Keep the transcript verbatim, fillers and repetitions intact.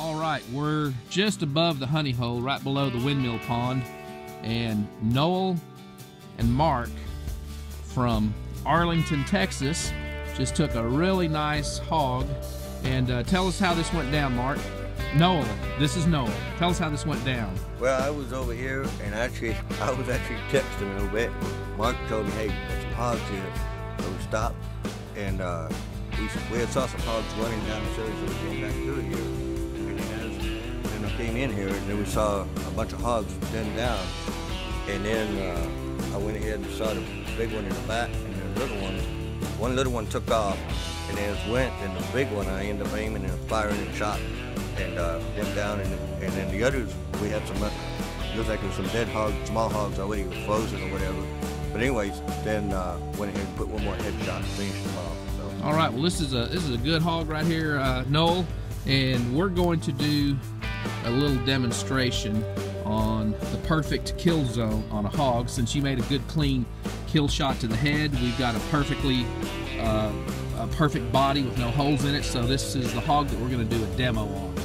All right, we're just above the honey hole, right below the windmill pond, and Noel and Mark from Arlington, Texas, just took a really nice hog. And uh, tell us how this went down, Mark. Noel, this is Noel. Tell us how this went down. Well, I was over here, and actually, I was actually texting a little bit. Mark told me, hey, there's some hogs here. So we stopped, and uh, we, we had saw some hogs running down the street, so we came back through here. And I came in here, and then we saw a bunch of hogs running down. And then uh, I went ahead and saw the big one in the back, and then the little one. One little one took off, and then it went, and the big one, I ended up aiming and firing and shot, and uh, went down, and, and then the others, we had some, uh, looks like there was some dead hogs, small hogs already frozen or whatever. But anyways, then uh, went ahead and put one more headshot and finished them off. So. All right, well, this is a, this is a good hog right here, uh, Noel, and we're going to do a little demonstration on the perfect kill zone on a hog. Since you made a good clean kill shot to the head, we've got a perfectly uh, a perfect body with no holes in it. So this is the hog that we're going to do a demo on.